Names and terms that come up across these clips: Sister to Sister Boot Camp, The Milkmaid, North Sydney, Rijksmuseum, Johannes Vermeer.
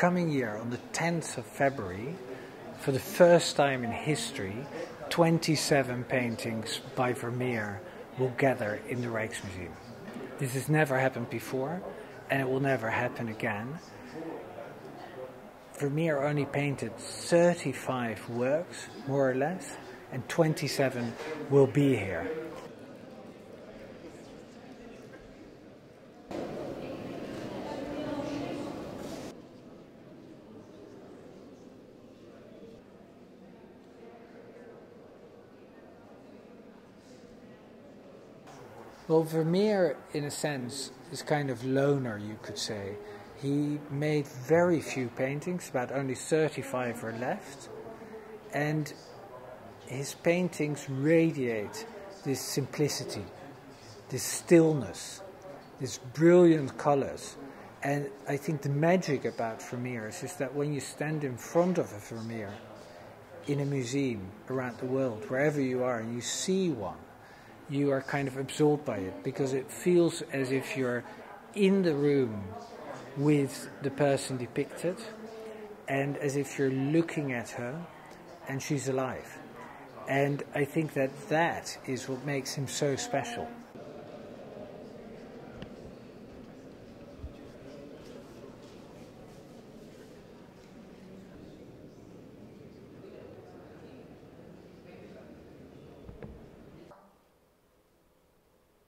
coming year, on the 10th of February, for the first time in history, 27 paintings by Vermeer will gather in the Rijksmuseum. This has never happened before, and it will never happen again. Vermeer only painted 35 works, more or less, and 27 will be here. Well, Vermeer, in a sense, is kind of loner, you could say. He made very few paintings, about only 35 were left, and his paintings radiate this simplicity, this stillness, this brilliant colors. And I think the magic about Vermeer is that when you stand in front of a Vermeer in a museum around the world, wherever you are, and you see one, you are kind of absorbed by it, because it feels as if you're in the room with the person depicted, and as if you're looking at her and she's alive. And I think that that is what makes him so special.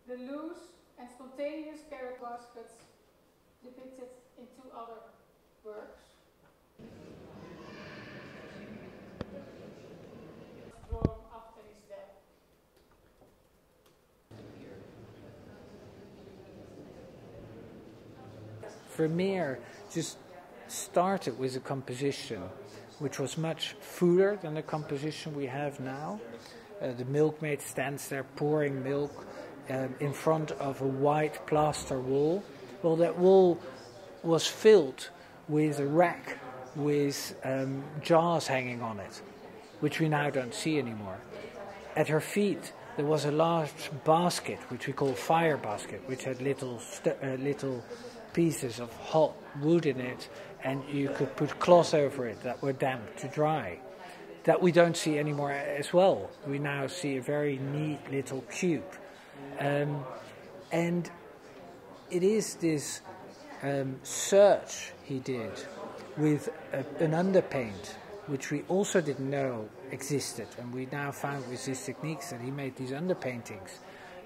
The loose and spontaneous carrot baskets depicted in two other works. Drawn after his death. Vermeer just started with a composition which was much fuller than the composition we have now. The milkmaid stands there pouring milk in front of a white plaster wall. Well, that wall was filled with a rack with jars hanging on it, which we now don't see anymore. At her feet there was a large basket, which we call fire basket, which had little pieces of hot wood in it, and you could put cloth over it that were damp to dry. That we don't see anymore as well. We now see a very neat little cube. And it is this search he did with an underpaint, which we also didn't know existed, and we now found with his techniques that he made these underpaintings,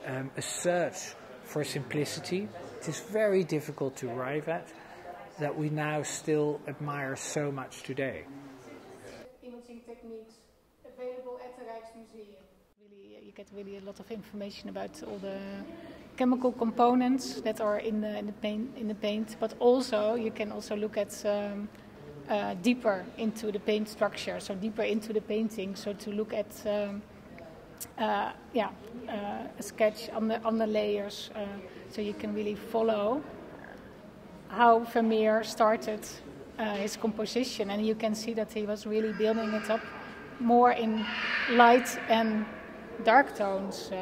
a search for simplicity. It is very difficult to arrive at, that we now still admire so much today. Imaging techniques available at the Rijksmuseum. You get really a lot of information about all the chemical components that are in the paint, but also you can also look at deeper into the paint structure, so deeper into the painting, so to look at a sketch on the layers, so you can really follow how Vermeer started his composition, and you can see that he was really building it up more in light and dark tones.